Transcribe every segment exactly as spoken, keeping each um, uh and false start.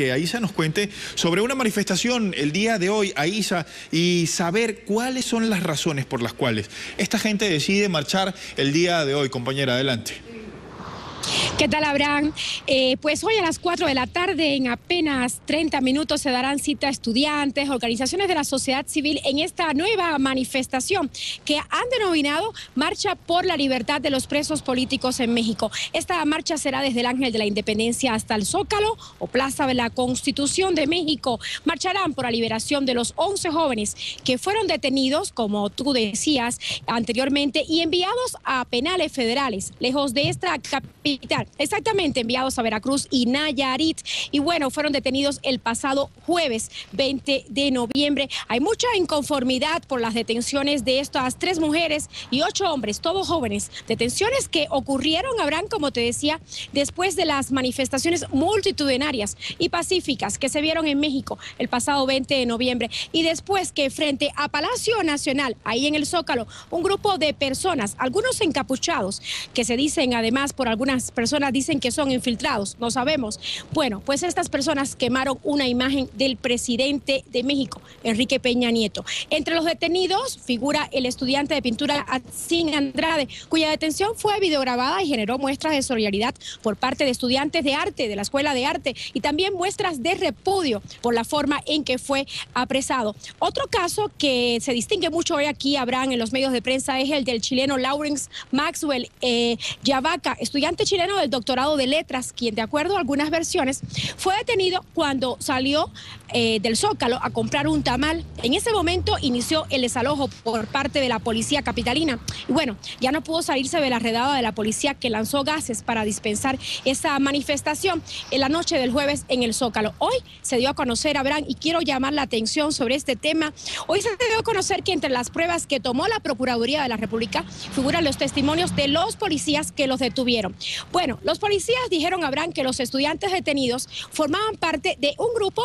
que Aisa nos cuente sobre una manifestación el día de hoy, Aisa, y saber cuáles son las razones por las cuales esta gente decide marchar el día de hoy. Compañera, adelante. ¿Qué tal, Abraham? Eh, pues hoy a las cuatro de la tarde, en apenas treinta minutos, se darán cita a estudiantes, organizaciones de la sociedad civil en esta nueva manifestación que han denominado Marcha por la Libertad de los Presos Políticos en México. Esta marcha será desde el Ángel de la Independencia hasta el Zócalo o Plaza de la Constitución de México. Marcharán por la liberación de los once jóvenes que fueron detenidos, como tú decías anteriormente, y enviados a penales federales, lejos de esta capital. Exactamente, enviados a Veracruz y Nayarit. Y bueno, fueron detenidos el pasado jueves veinte de noviembre. Hay mucha inconformidad por las detenciones de estas tres mujeres y ocho hombres, todos jóvenes. Detenciones que ocurrieron, Abraham, como te decía, después de las manifestaciones multitudinarias y pacíficas que se vieron en México el pasado veinte de noviembre. Y después que frente a Palacio Nacional, ahí en el Zócalo, un grupo de personas, algunos encapuchados, que se dicen además por algunas personas, dicen que son infiltrados, no sabemos. Bueno, pues estas personas quemaron una imagen del presidente de México, Enrique Peña Nieto. Entre los detenidos figura el estudiante de pintura Atzin Andrade, cuya detención fue videograbada y generó muestras de solidaridad por parte de estudiantes de arte de la Escuela de Arte y también muestras de repudio por la forma en que fue apresado. Otro caso que se distingue mucho hoy aquí, Abraham, en los medios de prensa es el del chileno Lawrence Maxwell eh, Abarca, estudiante chileno del doctorado de letras, quien de acuerdo a algunas versiones fue detenido cuando salió eh, del Zócalo a comprar un tamal. En ese momento inició el desalojo por parte de la policía capitalina y bueno, ya no pudo salirse de la redada de la policía que lanzó gases para dispensar esa manifestación en la noche del jueves en el Zócalo. Hoy se dio a conocer, Abraham, y quiero llamar la atención sobre este tema, hoy se dio a conocer que entre las pruebas que tomó la Procuraduría de la República figuran los testimonios de los policías que los detuvieron. Bueno, los policías dijeron, Abraham, que los estudiantes detenidos formaban parte de un grupo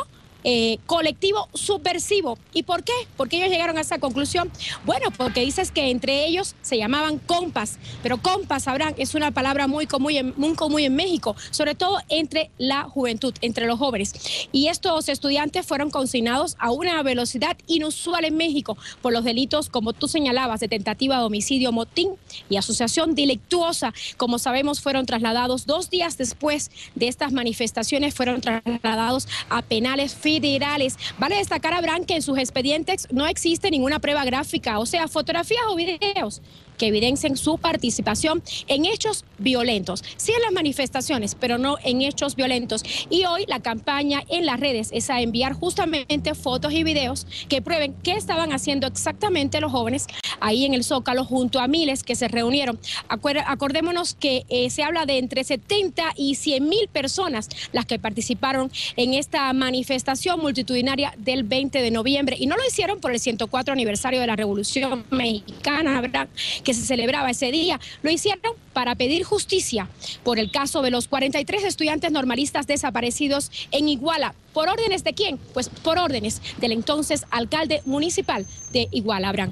Eh, colectivo subversivo. ¿Y por qué? ¿Por qué ellos llegaron a esa conclusión? Bueno, porque dices que entre ellos se llamaban compas, pero compas, sabrán, es una palabra muy común, muy común en México, sobre todo entre la juventud, entre los jóvenes. Y estos estudiantes fueron consignados a una velocidad inusual en México por los delitos, como tú señalabas, de tentativa de homicidio, motín y asociación delictuosa. Como sabemos, fueron trasladados dos días después de estas manifestaciones, fueron trasladados a penales federales. Federales. Vale destacar, Abraham, que en sus expedientes no existe ninguna prueba gráfica, o sea, fotografías o videos que evidencien su participación en hechos violentos. Sí en las manifestaciones, pero no en hechos violentos. Y hoy la campaña en las redes es a enviar justamente fotos y videos que prueben qué estaban haciendo exactamente los jóvenes ahí en el Zócalo junto a miles que se reunieron. Acuer- acordémonos que eh, se habla de entre setenta y cien mil personas las que participaron en esta manifestación multitudinaria del veinte de noviembre. Y no lo hicieron por el ciento cuatro aniversario de la Revolución Mexicana, ¿verdad?, que se celebraba ese día, lo hicieron para pedir justicia por el caso de los cuarenta y tres estudiantes normalistas desaparecidos en Iguala. ¿Por órdenes de quién? Pues por órdenes del entonces alcalde municipal de Iguala, Abraham.